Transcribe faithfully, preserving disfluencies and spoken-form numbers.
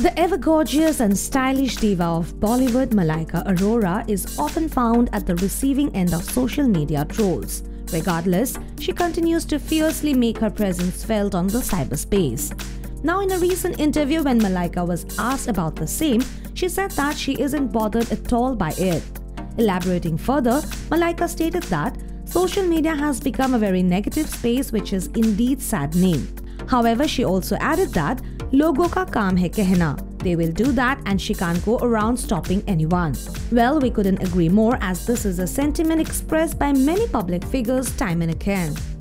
The ever-gorgeous and stylish diva of Bollywood, Malaika Arora, is often found at the receiving end of social media trolls. Regardless, she continues to fiercely make her presence felt on the cyberspace. Now, in a recent interview when Malaika was asked about the same, she said that she isn't bothered at all by it. Elaborating further, Malaika stated that social media has become a very negative space, which is indeed saddening. However, she also added that "Logo ka kaam hai kehna. They will do that and she can't go around stopping anyone." Well, we couldn't agree more, as this is a sentiment expressed by many public figures time and again.